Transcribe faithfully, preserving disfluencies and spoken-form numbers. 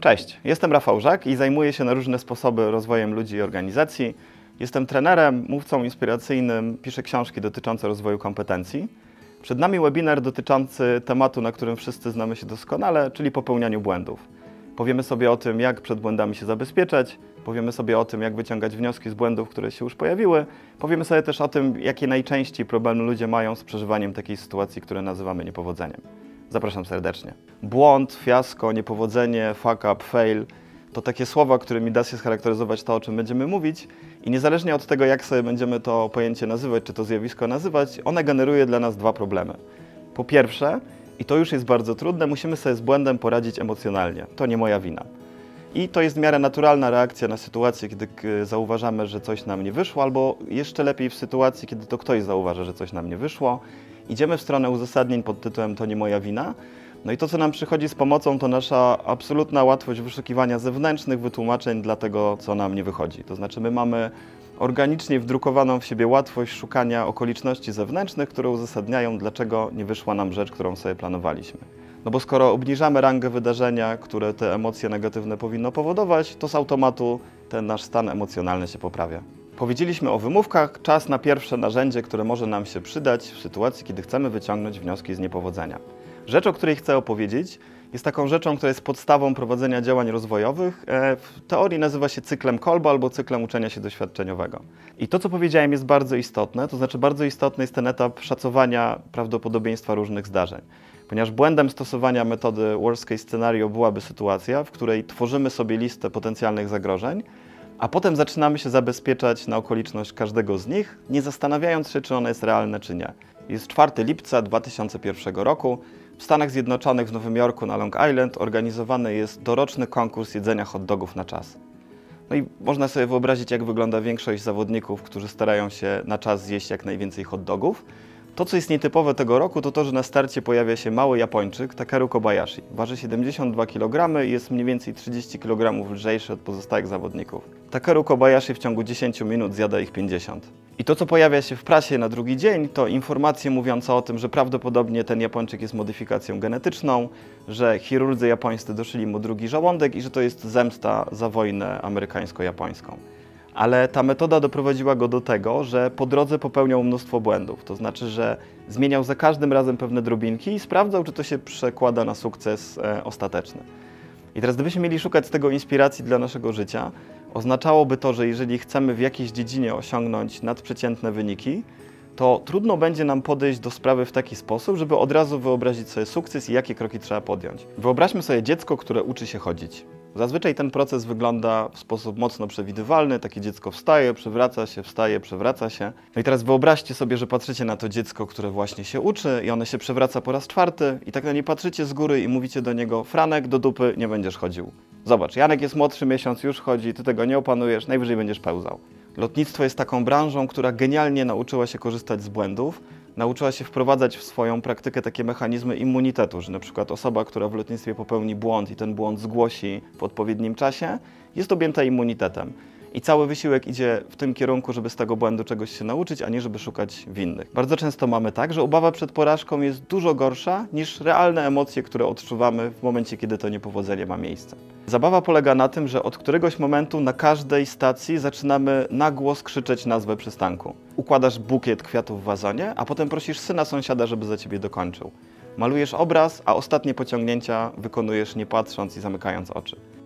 Cześć, jestem Rafał Żak i zajmuję się na różne sposoby rozwojem ludzi i organizacji. Jestem trenerem, mówcą inspiracyjnym, piszę książki dotyczące rozwoju kompetencji. Przed nami webinar dotyczący tematu, na którym wszyscy znamy się doskonale, czyli popełnianiu błędów. Powiemy sobie o tym, jak przed błędami się zabezpieczać, powiemy sobie o tym, jak wyciągać wnioski z błędów, które się już pojawiły, powiemy sobie też o tym, jakie najczęściej problemy ludzie mają z przeżywaniem takiej sytuacji, które nazywamy niepowodzeniem. Zapraszam serdecznie. Błąd, fiasko, niepowodzenie, fuck up, fail to takie słowa, którymi da się scharakteryzować to, o czym będziemy mówić i niezależnie od tego, jak sobie będziemy to pojęcie nazywać, czy to zjawisko nazywać, one generuje dla nas dwa problemy. Po pierwsze, i to już jest bardzo trudne, musimy sobie z błędem poradzić emocjonalnie. To nie moja wina. I to jest w miarę naturalna reakcja na sytuację, kiedy zauważamy, że coś nam nie wyszło, albo jeszcze lepiej w sytuacji, kiedy to ktoś zauważa, że coś nam nie wyszło. Idziemy w stronę uzasadnień pod tytułem "To nie moja wina". No i to, co nam przychodzi z pomocą, to nasza absolutna łatwość wyszukiwania zewnętrznych wytłumaczeń dla tego, co nam nie wychodzi. To znaczy my mamy organicznie wdrukowaną w siebie łatwość szukania okoliczności zewnętrznych, które uzasadniają, dlaczego nie wyszła nam rzecz, którą sobie planowaliśmy. No bo skoro obniżamy rangę wydarzenia, które te emocje negatywne powinno powodować, to z automatu ten nasz stan emocjonalny się poprawia. Powiedzieliśmy o wymówkach, czas na pierwsze narzędzie, które może nam się przydać w sytuacji, kiedy chcemy wyciągnąć wnioski z niepowodzenia. Rzecz, o której chcę opowiedzieć, jest taką rzeczą, która jest podstawą prowadzenia działań rozwojowych. W teorii nazywa się cyklem Kolba albo cyklem uczenia się doświadczeniowego. I to, co powiedziałem, jest bardzo istotne, to znaczy bardzo istotny jest ten etap szacowania prawdopodobieństwa różnych zdarzeń. Ponieważ błędem stosowania metody Worst Case Scenario byłaby sytuacja, w której tworzymy sobie listę potencjalnych zagrożeń, a potem zaczynamy się zabezpieczać na okoliczność każdego z nich, nie zastanawiając się, czy ona jest realna, czy nie. Jest czwartego lipca dwa tysiące pierwszego roku. W Stanach Zjednoczonych w Nowym Jorku na Long Island organizowany jest doroczny konkurs jedzenia hot dogów na czas. No i można sobie wyobrazić, jak wygląda większość zawodników, którzy starają się na czas zjeść jak najwięcej hot dogów. To, co jest nietypowe tego roku, to to, że na starcie pojawia się mały Japończyk, Takeru Kobayashi. Waży siedemdziesiąt dwa kilogramy i jest mniej więcej trzydzieści kilogramów lżejszy od pozostałych zawodników. Takeru Kobayashi w ciągu dziesięciu minut zjada ich pięćdziesiąt. I to, co pojawia się w prasie na drugi dzień, to informacje mówiące o tym, że prawdopodobnie ten Japończyk jest modyfikacją genetyczną, że chirurdzy japońscy doszyli mu drugi żołądek i że to jest zemsta za wojnę amerykańsko-japońską. Ale ta metoda doprowadziła go do tego, że po drodze popełniał mnóstwo błędów. To znaczy, że zmieniał za każdym razem pewne drobinki i sprawdzał, czy to się przekłada na sukces e, ostateczny. I teraz gdybyśmy mieli szukać z tego inspiracji dla naszego życia, oznaczałoby to, że jeżeli chcemy w jakiejś dziedzinie osiągnąć nadprzeciętne wyniki, to trudno będzie nam podejść do sprawy w taki sposób, żeby od razu wyobrazić sobie sukces i jakie kroki trzeba podjąć. Wyobraźmy sobie dziecko, które uczy się chodzić. Zazwyczaj ten proces wygląda w sposób mocno przewidywalny. Takie dziecko wstaje, przewraca się, wstaje, przewraca się. No i teraz wyobraźcie sobie, że patrzycie na to dziecko, które właśnie się uczy i ono się przewraca po raz czwarty i tak na nie patrzycie z góry i mówicie do niego: Franek, do dupy nie będziesz chodził. Zobacz, Janek jest młodszy miesiąc, już chodzi, ty tego nie opanujesz, najwyżej będziesz pełzał. Lotnictwo jest taką branżą, która genialnie nauczyła się korzystać z błędów, nauczyła się wprowadzać w swoją praktykę takie mechanizmy immunitetu, że na przykład osoba, która w lotnictwie popełni błąd i ten błąd zgłosi w odpowiednim czasie, jest objęta immunitetem. I cały wysiłek idzie w tym kierunku, żeby z tego błędu czegoś się nauczyć, a nie żeby szukać winnych. Bardzo często mamy tak, że obawa przed porażką jest dużo gorsza niż realne emocje, które odczuwamy w momencie, kiedy to niepowodzenie ma miejsce. Zabawa polega na tym, że od któregoś momentu na każdej stacji zaczynamy na głos krzyczeć nazwę przystanku. Układasz bukiet kwiatów w wazonie, a potem prosisz syna sąsiada, żeby za ciebie dokończył. Malujesz obraz, a ostatnie pociągnięcia wykonujesz nie patrząc i zamykając oczy.